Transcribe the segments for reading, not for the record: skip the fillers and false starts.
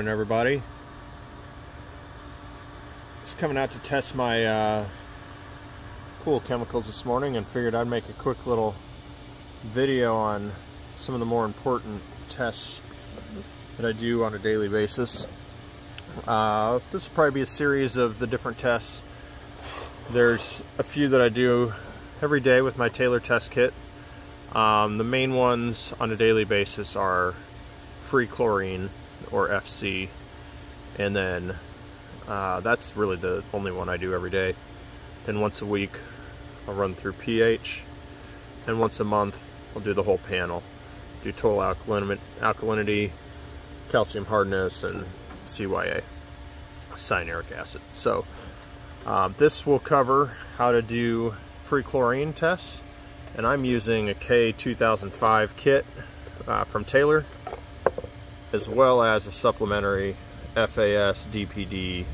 morning, everybody. Just coming out to test my pool chemicals this morning and figured I'd make a quick little video on some of the more important tests that I do on a daily basis. This will probably be a series of the different tests. There's a few that I do every day with my Taylor test kit. The main ones on a daily basis are free chlorine, or FC, and then that's really the only one I do every day. Then once a week I'll run through pH, and once a month I'll do the whole panel. Do total alkalinity, calcium hardness, and CYA, cyanuric acid. So this will cover how to do free chlorine tests, and I'm using a K2005 kit from Taylor, as well as a supplementary FAS DPD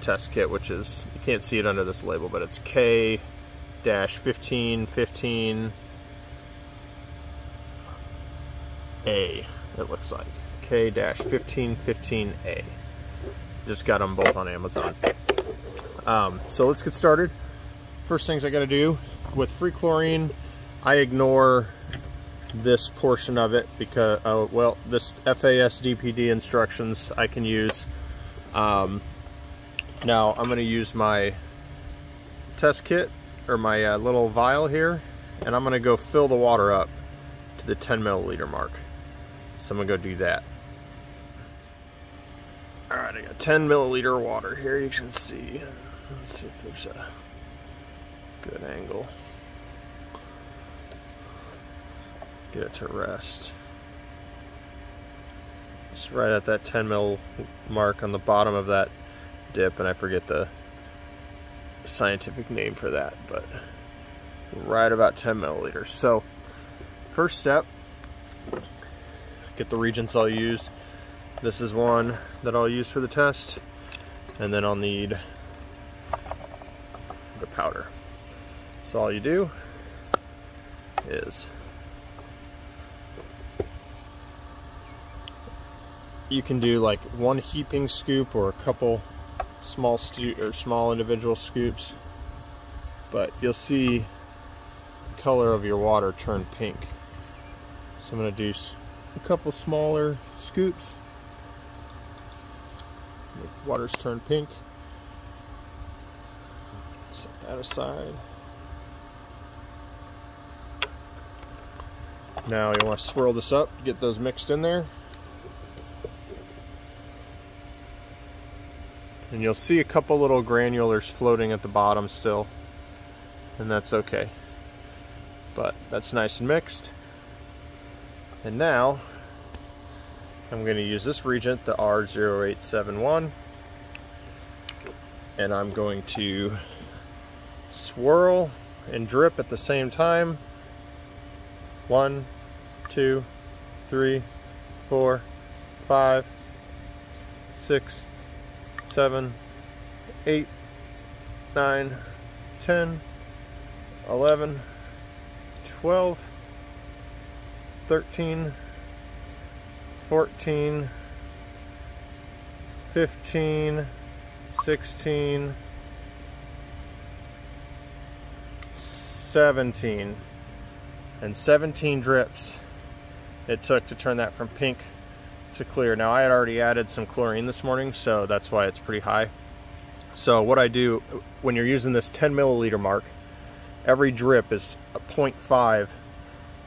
test kit, which is, you can't see it under this label, but it's K-1515A, it looks like. K-1515A. Just got them both on Amazon. So let's get started. First things I gotta do with free chlorine, I ignore this portion of it because, well, this FAS DPD instructions I can use. Now I'm going to use my test kit, or my little vial here, and I'm going to go fill the water up to the 10 milliliter mark. So I'm going to go do that. Alright, I got 10 milliliter water here, you can see. Let's see if there's a good angle. Get it to rest. It's right at that 10 mil mark on the bottom of that dip, and I forget the scientific name for that, but right about 10 milliliters. So first step, get the reagents I'll use. This is one that I'll use for the test, and then I'll need the powder. So all you do is you can do like one heaping scoop or a couple small individual scoops, but you'll see the color of your water turn pink. So I'm going to do a couple smaller scoops. Make the water's turn pink. Set that aside. Now you want to swirl this up, get those mixed in there. And you'll see a couple little granulars floating at the bottom still, and that's okay. But that's nice and mixed. And now I'm going to use this reagent, the R0871, and I'm going to swirl and drip at the same time. 1, 2, 3, 4, 5, 6, 7, 8, 9, 10, 11, 12, 13, 14, 15, 16, 17, and 17 drips it took to turn that from pink to clear. Now I had already added some chlorine this morning, so that's why it's pretty high. So what I do when you're using this 10 milliliter mark, every drip is a 0.5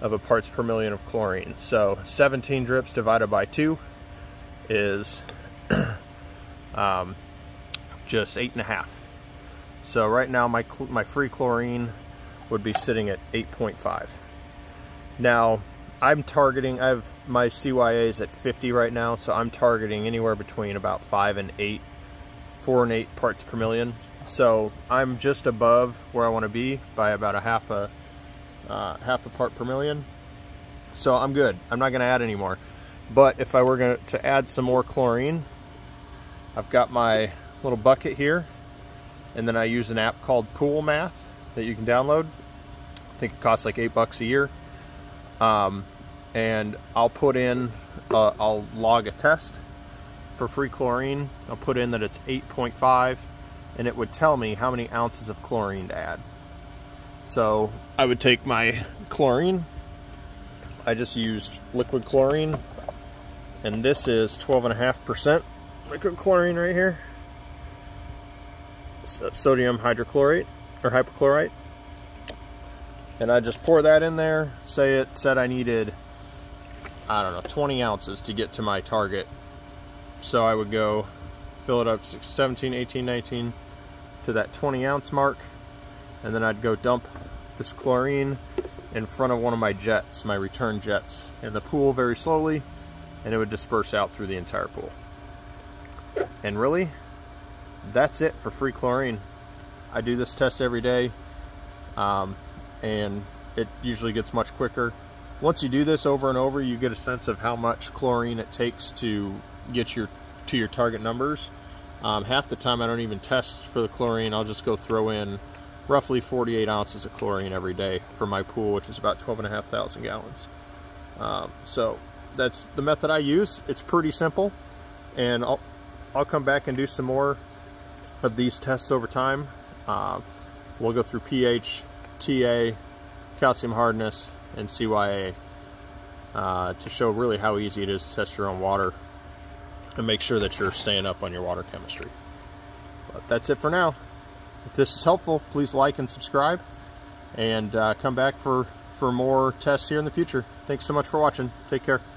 of a parts per million of chlorine. So 17 drips divided by 2 is just 8.5. So right now my free chlorine would be sitting at 8.5. Now I'm targeting, I have my CYAs at 50 right now, so I'm targeting anywhere between about 4 and 8 parts per million. So I'm just above where I want to be by about a half a part per million. So I'm good. I'm not going to add any more. But if I were going to add some more chlorine, I've got my little bucket here, and then I use an app called Pool Math that you can download. I think it costs like $8 a year. And I'll log a test, for free chlorine, I'll put in that it's 8.5, and it would tell me how many ounces of chlorine to add. So I would take my chlorine, I just used liquid chlorine, and this is 12.5% liquid chlorine right here, sodium hydrochlorate or hypochlorite, and I just pour that in there. Say it said I needed, I don't know, 20 ounces to get to my target, so I would go fill it up 17, 18, 19 to that 20 ounce mark, and then I'd go dump this chlorine in front of one of my jets, my return jets, in the pool very slowly, and it would disperse out through the entire pool. And really, that's it for free chlorine. I do this test every day, and it usually gets much quicker. Once you do this over and over, you get a sense of how much chlorine it takes to get to your target numbers. Half the time I don't even test for the chlorine. I'll just go throw in roughly 48 ounces of chlorine every day for my pool, which is about 12,500 gallons. So that's the method I use. It's pretty simple, and I'll come back and do some more of these tests over time. We'll go through pH, TA, calcium hardness, and CYA to show really how easy it is to test your own water and make sure that you're staying up on your water chemistry. But that's it for now. If this is helpful, please like and subscribe, and come back for more tests here in the future. Thanks so much for watching. Take care.